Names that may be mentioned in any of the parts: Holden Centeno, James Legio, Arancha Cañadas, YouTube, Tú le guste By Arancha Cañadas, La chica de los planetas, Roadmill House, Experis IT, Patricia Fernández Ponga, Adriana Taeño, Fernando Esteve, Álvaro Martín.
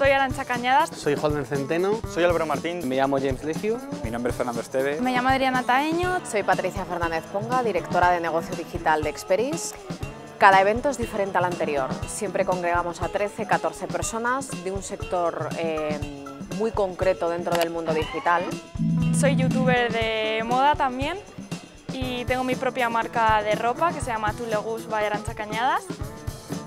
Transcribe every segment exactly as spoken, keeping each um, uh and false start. Soy Arancha Cañadas. Soy Holden Centeno. Soy Álvaro Martín. Me llamo James Legio. Mi nombre es Fernando Esteve. Me llamo Adriana Taeño. Soy Patricia Fernández Ponga, directora de negocio digital de Experis. Cada evento es diferente al anterior. Siempre congregamos a trece, catorce personas de un sector eh, muy concreto dentro del mundo digital. Soy youtuber de moda también y tengo mi propia marca de ropa que se llama Tú le guste By Arancha Cañadas.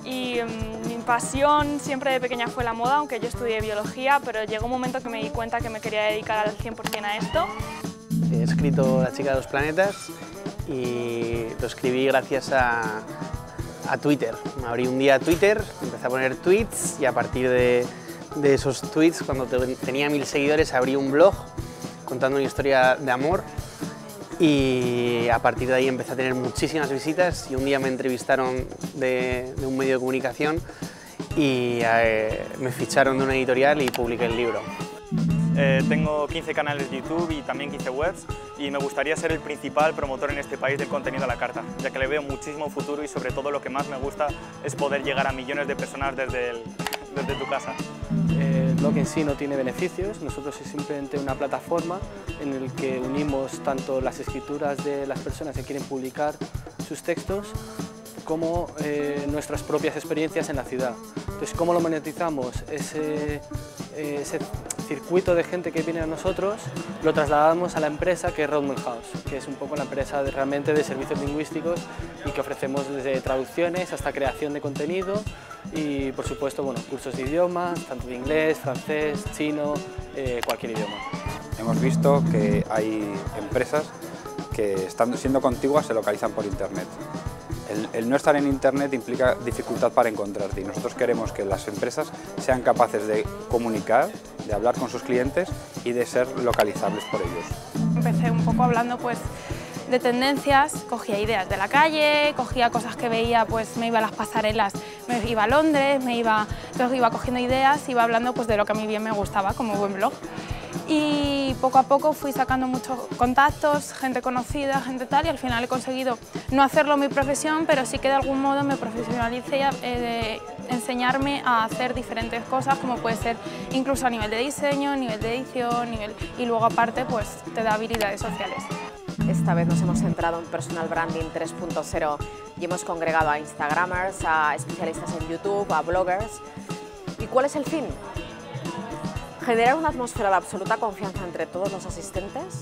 Y um, mi pasión siempre de pequeña fue la moda, aunque yo estudié biología, pero llegó un momento que me di cuenta que me quería dedicar al cien por cien a esto. He escrito La chica de los planetas y lo escribí gracias a, a Twitter. Me abrí un día a Twitter, empecé a poner tweets y a partir de, de esos tweets, cuando te, tenía mil seguidores, abrí un blog contando una historia de amor. Y a partir de ahí empecé a tener muchísimas visitas y un día me entrevistaron de, de un medio de comunicación y eh, me ficharon de una editorial y publiqué el libro. Eh, tengo quince canales de YouTube y también quince webs y me gustaría ser el principal promotor en este país del contenido a la carta, ya que le veo muchísimo futuro y sobre todo lo que más me gusta es poder llegar a millones de personas desde, el, desde tu casa. El blog en sí no tiene beneficios, nosotros es simplemente una plataforma en la que unimos tanto las escrituras de las personas que quieren publicar sus textos como eh, nuestras propias experiencias en la ciudad. Entonces, ¿cómo lo monetizamos? Ese, ese circuito de gente que viene a nosotros lo trasladamos a la empresa que es Roadmill House, que es un poco la empresa de, realmente de servicios lingüísticos y que ofrecemos desde traducciones hasta creación de contenido. Y por supuesto, bueno, cursos de idiomas, tanto de inglés, francés, chino, eh, cualquier idioma. Hemos visto que hay empresas que estando, siendo contiguas se localizan por internet. El, el no estar en internet implica dificultad para encontrarte y nosotros queremos que las empresas sean capaces de comunicar, de hablar con sus clientes y de ser localizables por ellos. Empecé un poco hablando pues de tendencias, cogía ideas de la calle, cogía cosas que veía, pues me iba a las pasarelas, me iba a Londres, me iba, entonces iba cogiendo ideas, iba hablando pues de lo que a mí bien me gustaba como buen blog. Y poco a poco fui sacando muchos contactos, gente conocida, gente tal, y al final he conseguido no hacerlo mi profesión, pero sí que de algún modo me profesionalicé eh, de enseñarme a hacer diferentes cosas, como puede ser incluso a nivel de diseño, nivel de edición, nivel, y luego aparte pues te da habilidades sociales. Esta vez nos hemos centrado en Personal Branding tres punto cero y hemos congregado a Instagramers, a especialistas en YouTube, a bloggers. ¿Y cuál es el fin? Generar una atmósfera de absoluta confianza entre todos los asistentes,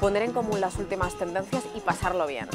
poner en común las últimas tendencias y pasarlo bien.